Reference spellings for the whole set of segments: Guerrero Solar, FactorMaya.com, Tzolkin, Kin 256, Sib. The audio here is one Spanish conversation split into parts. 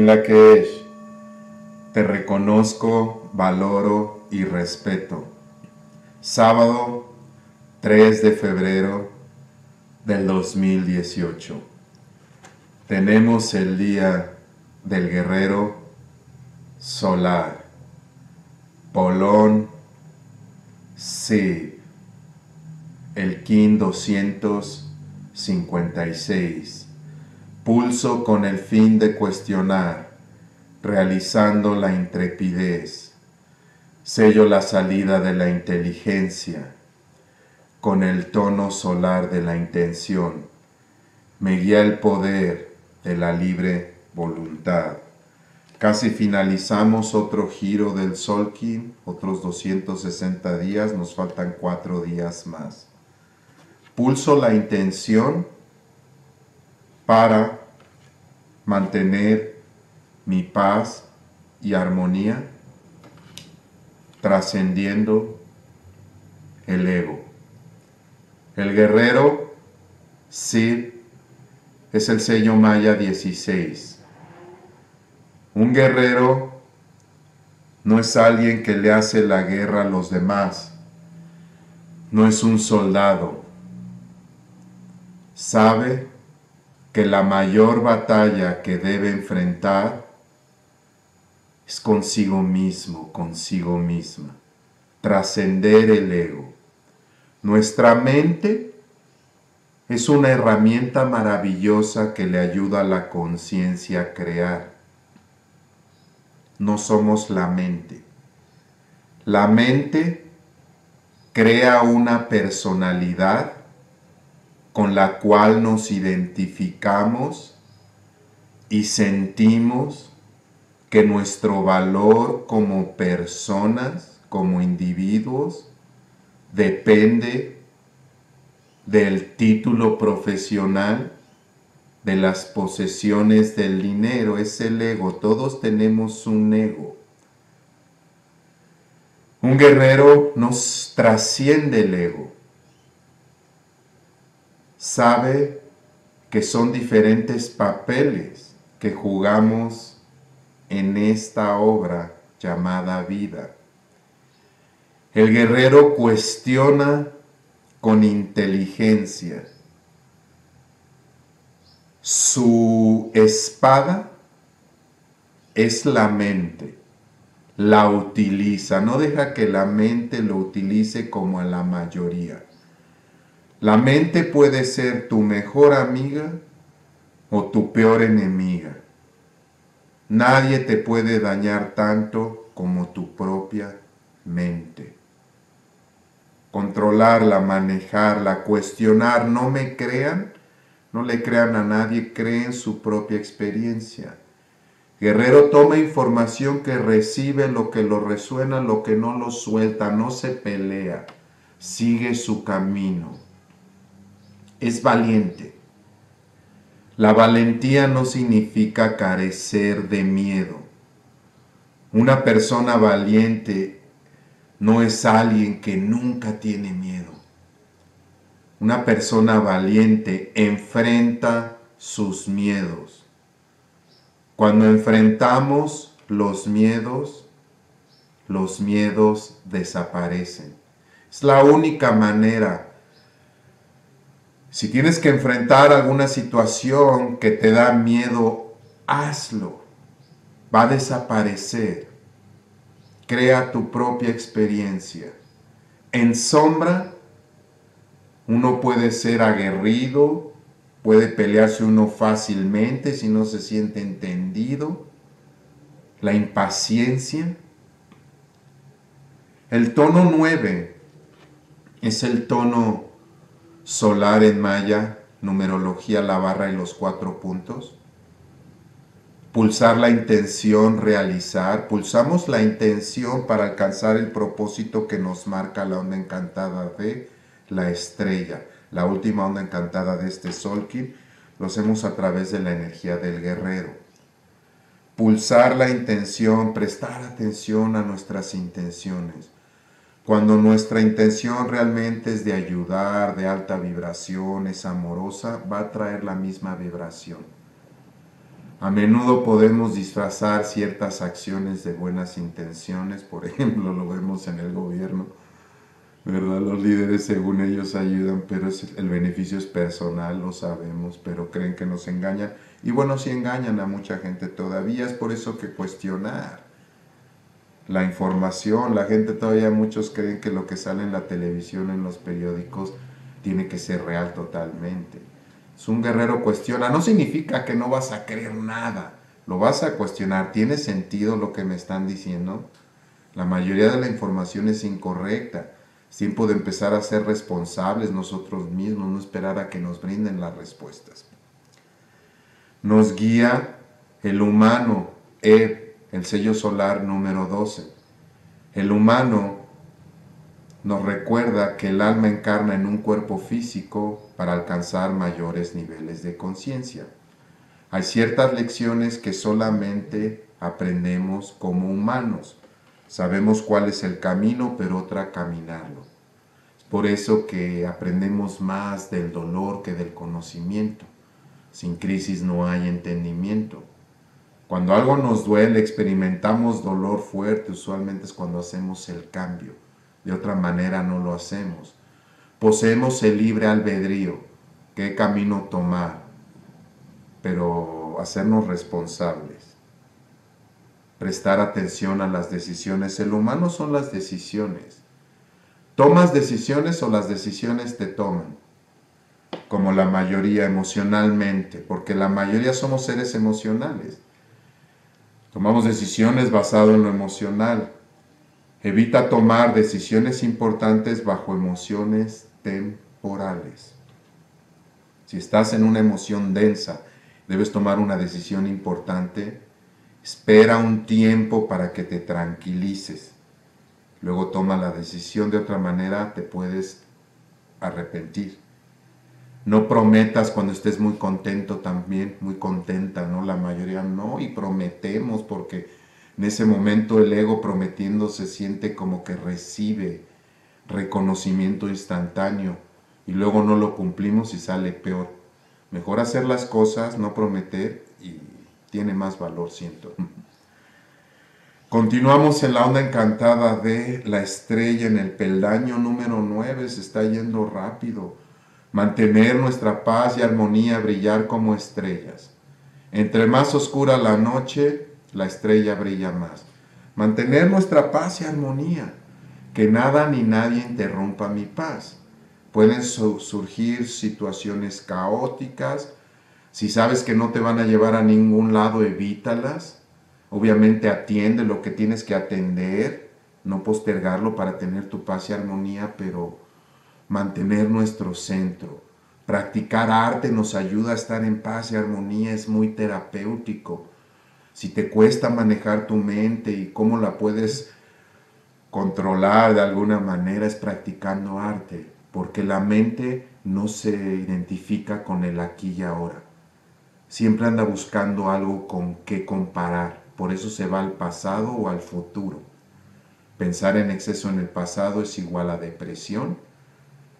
en la que te reconozco, valoro y respeto. Sábado 3 de febrero del 2018. Tenemos el día del guerrero solar. Polón Sib. El Kin 256. Pulso con el fin de cuestionar, realizando la intrepidez. Sello la salida de la inteligencia con el tono solar de la intención. Me guía el poder de la libre voluntad. Casi finalizamos otro giro del Tzolkin, otros 260 días, nos faltan 4 días más. Pulso la intención para mantener mi paz y armonía, trascendiendo el ego. El guerrero Sib es el sello maya 16. Un guerrero no es alguien que le hace la guerra a los demás. No es un soldado. Sabe que la mayor batalla que debe enfrentar es consigo mismo, consigo misma. Trascender el ego. Nuestra mente es una herramienta maravillosa que le ayuda a la conciencia a crear. No somos la mente. La mente crea una personalidad con la cual nos identificamos y sentimos que nuestro valor como personas, como individuos, depende del título profesional, de las posesiones, del dinero. Es el ego. Todos tenemos un ego. Un guerrero nos trasciende el ego. Sabe que son diferentes papeles que jugamos en esta obra llamada vida. El guerrero cuestiona con inteligencia. Su espada es la mente. La utiliza. No deja que la mente lo utilice como a la mayoría. La mente puede ser tu mejor amiga o tu peor enemiga. Nadie te puede dañar tanto como tu propia mente. Controlarla, manejarla, cuestionar. No me crean, no le crean a nadie, creen su propia experiencia. Guerrero toma información que recibe, lo que lo resuena, lo que no lo suelta, no se pelea, sigue su camino. Es valiente. La valentía no significa carecer de miedo. Una persona valiente no es alguien que nunca tiene miedo. Una persona valiente enfrenta sus miedos. Cuando enfrentamos los miedos desaparecen. Es la única manera. Si tienes que enfrentar alguna situación que te da miedo, hazlo. Va a desaparecer. Crea tu propia experiencia. En sombra, uno puede ser aguerrido, puede pelearse uno fácilmente si no se siente entendido. La impaciencia. El tono 9 es el tono solar en maya, numerología, la barra y los 4 puntos. Pulsar la intención, realizar. Pulsamos la intención para alcanzar el propósito que nos marca la onda encantada de la estrella. La última onda encantada de este Tzolkin lo hacemos a través de la energía del guerrero. Pulsar la intención, prestar atención a nuestras intenciones. Cuando nuestra intención realmente es de ayudar, de alta vibración, es amorosa, va a traer la misma vibración. A menudo podemos disfrazar ciertas acciones de buenas intenciones, por ejemplo, lo vemos en el gobierno, ¿verdad? Los líderes, según ellos, ayudan, pero el beneficio es personal, lo sabemos, pero creen que nos engañan. Y bueno, sí engañan a mucha gente todavía, es por eso que cuestionar la información. La gente todavía, muchos creen que lo que sale en la televisión, en los periódicos, tiene que ser real totalmente. Es un guerrero cuestiona, no significa que no vas a creer nada, lo vas a cuestionar. ¿Tiene sentido lo que me están diciendo? La mayoría de la información es incorrecta. Es tiempo de empezar a ser responsables nosotros mismos, no esperar a que nos brinden las respuestas. Nos guía el humano, el sello solar número 12. El humano nos recuerda que el alma encarna en un cuerpo físico para alcanzar mayores niveles de conciencia. Hay ciertas lecciones que solamente aprendemos como humanos. Sabemos cuál es el camino, pero otra caminarlo. Es por eso que aprendemos más del dolor que del conocimiento. Sin crisis no hay entendimiento. Cuando algo nos duele, experimentamos dolor fuerte, usualmente es cuando hacemos el cambio. De otra manera no lo hacemos. Poseemos el libre albedrío, qué camino tomar, pero hacernos responsables. Prestar atención a las decisiones. El humano son las decisiones. ¿Tomas decisiones o las decisiones te toman? Como la mayoría, emocionalmente, porque la mayoría somos seres emocionales. Tomamos decisiones basado en lo emocional. Evita tomar decisiones importantes bajo emociones temporales. Si estás en una emoción densa, debes tomar una decisión importante. Espera un tiempo para que te tranquilices. Luego toma la decisión, de otra manera te puedes arrepentir. No prometas cuando estés muy contento también, muy contenta, ¿no? La mayoría no, y prometemos porque en ese momento el ego prometiendo se siente como que recibe reconocimiento instantáneo y luego no lo cumplimos y sale peor. Mejor hacer las cosas, no prometer, y tiene más valor, siento. Continuamos en la onda encantada de la estrella en el peldaño número 9. Se está yendo rápido. Mantener nuestra paz y armonía, brillar como estrellas. Entre más oscura la noche, la estrella brilla más. Mantener nuestra paz y armonía. Que nada ni nadie interrumpa mi paz. Pueden surgir situaciones caóticas. Si sabes que no te van a llevar a ningún lado, evítalas. Obviamente atiende lo que tienes que atender, no postergarlo para tener tu paz y armonía, pero mantener nuestro centro. Practicar arte nos ayuda a estar en paz y armonía, es muy terapéutico. Si te cuesta manejar tu mente y cómo la puedes controlar de alguna manera, es practicando arte, porque la mente no se identifica con el aquí y ahora. Siempre anda buscando algo con qué comparar, por eso se va al pasado o al futuro. Pensar en exceso en el pasado es igual a depresión,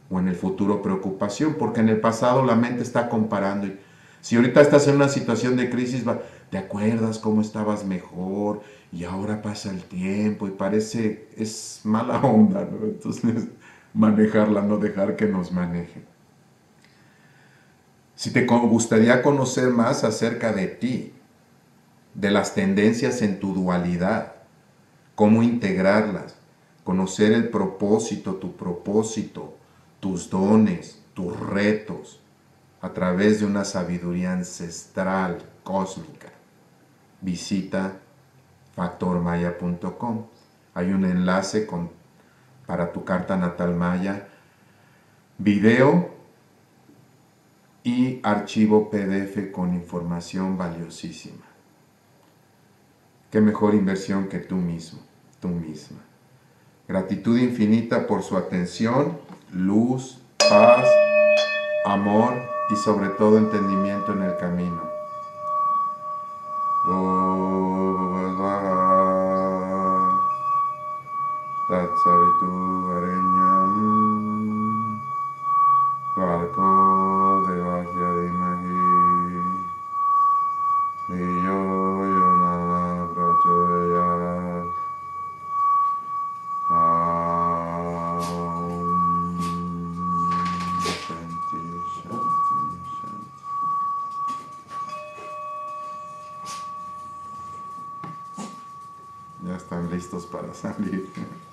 o en el futuro preocupación, porque en el pasado la mente está comparando. Y si ahorita estás en una situación de crisis, ¿te acuerdas cómo estabas mejor? Y ahora pasa el tiempo y parece, es mala onda, ¿no? Entonces, manejarla, no dejar que nos maneje. Si te gustaría conocer más acerca de ti, de las tendencias en tu dualidad, cómo integrarlas, conocer el propósito, tus dones, tus retos, a través de una sabiduría ancestral, cósmica, visita FactorMaya.com. Hay un enlace para tu carta natal maya, video y archivo PDF con información valiosísima. Qué mejor inversión que tú mismo, tú misma. Gratitud infinita por su atención, luz, paz, amor y sobre todo entendimiento en el camino. Tatsavitu vareñam varko devahya dimahi. Ya están listos para salir.